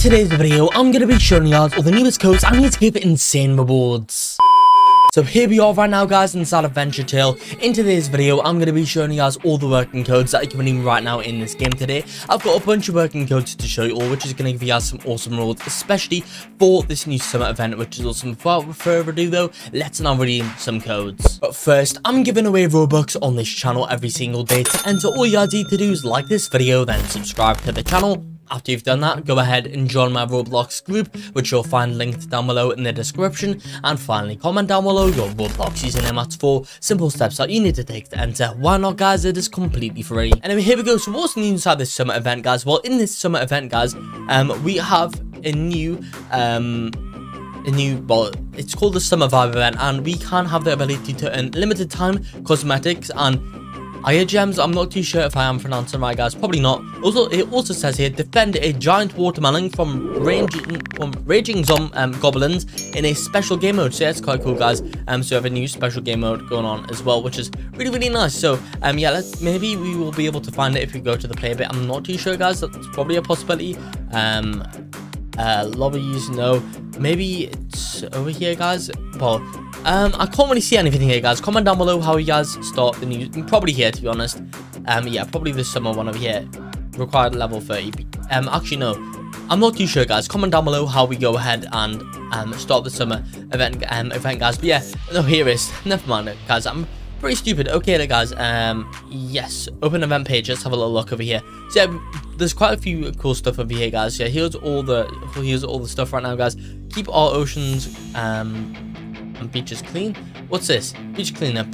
today's video, I'm going to be showing you guys all the newest codes I need to give insane rewards. So here we are right now, guys, inside of Venture Tale. In today's video, I'm going to be showing you guys all the working codes that you can redeem right now in this game today. I've got a bunch of working codes to show you all, which is going to give you guys some awesome rewards, especially for this new summer event, which is awesome. Without further ado, though, let's now redeem some codes. But first, I'm giving away Robux on this channel every single day. To enter, all you guys need to do is like this video, then subscribe to the channel. After you've done that, go ahead and join my Roblox group, which you'll find linked down below in the description. And finally, comment down below your Roblox username. That's 4 simple steps that you need to take to enter. Why not, guys? It is completely free. And anyway, here we go. So what's new inside this summer event, guys? Well, in this summer event, guys, we have a new well, it's called the Summer Vibe event, and we can have the ability to earn limited time cosmetics and Aya gems. I'm not too sure if I am pronouncing right, guys. Probably not. Also, it also says here, defend a giant watermelon from raging goblins in a special game mode. So yeah, it's quite cool, guys. So we have a new special game mode going on as well, which is really, really nice. So yeah, maybe we will be able to find it if we go to the play bit. I'm not too sure, guys. That's probably a possibility. Lobbies, no. Maybe it's over here, guys. Well, I can't really see anything here, guys. Comment down below how you guys start the news. Probably here, to be honest. Yeah, probably the summer one over here. Required level 30. Actually, no. I'm not too sure, guys. Comment down below how we go ahead and start the summer event, guys. But yeah, no, here it is. Never mind, guys. I'm pretty stupid. Okay, then, guys. Yes. Open event page. Let's have a little look over here. So yeah, there's quite a few cool stuff over here, guys. Yeah, here's all the stuff right now, guys. Keep our oceans and beaches clean. What's this? Beach cleanup.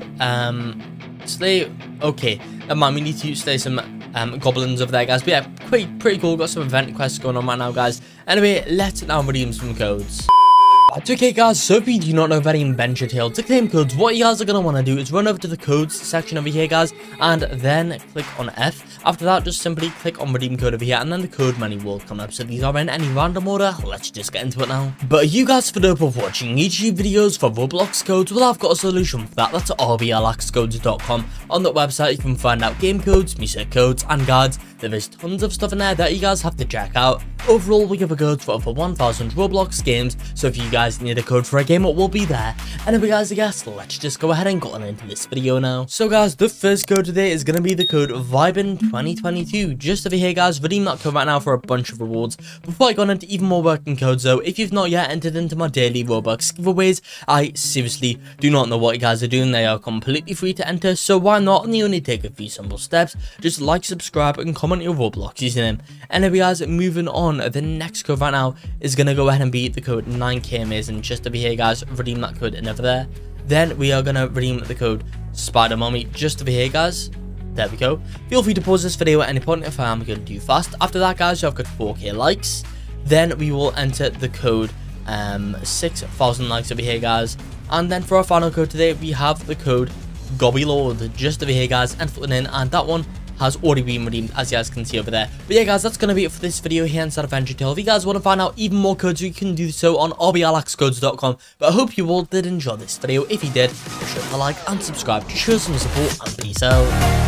Slay. Okay, never mind. We need to slay some goblins over there, guys. But yeah, pretty cool. Got some event quests going on right now, guys. Anyway, let's now redeem some codes. That's okay, guys, so if you do not know about Venture Tale, to claim codes, what you guys are going to want to do is run over to the codes section over here, guys, and then click on F. After that, just simply click on redeem code over here, and then the code menu will come up. So these are in any random order. Let's just get into it now. But you guys for the hope of watching YouTube videos for Roblox codes, well, I've got a solution for that. That's rblxcodes.com. On that website, you can find out game codes, music codes, and guides. There is tons of stuff in there that you guys have to check out. Overall, we cover codes for over 1,000 Roblox games, so if you guys need a code for a game, it will be there. Anyway, guys, I guess let's just go ahead and get on into this video now. So, guys, the first code today is going to be the code Vibin2022. Just over here, guys, redeem that code right now for a bunch of rewards. Before I go on into even more working codes, though, if you've not yet entered into my daily Robux giveaways, I seriously do not know what you guys are doing. They are completely free to enter, so why not? And you only take a few simple steps. Just like, subscribe, and comment your Roblox username. Anyway, guys, moving on, the next code right now is going to go ahead and be the code 9K Amazing. Just over here, guys, redeem that code and over there. Then we are going to redeem the code Spider Mummy just over here, guys. There we go. Feel free to pause this video at any point if I am going too fast. After that, guys, you have got 4K likes. Then we will enter the code 6,000 likes over here, guys. And then for our final code today, we have the code Gobby Lord just over here, guys. Enter it in, and that one has already been redeemed, as you guys can see over there. But yeah, guys, that's going to be it for this video here inside of Venture Tale. If you guys want to find out even more codes, you can do so on rblxcodes.com. But I hope you all did enjoy this video. If you did, make sure to like and subscribe to show some support, and peace out.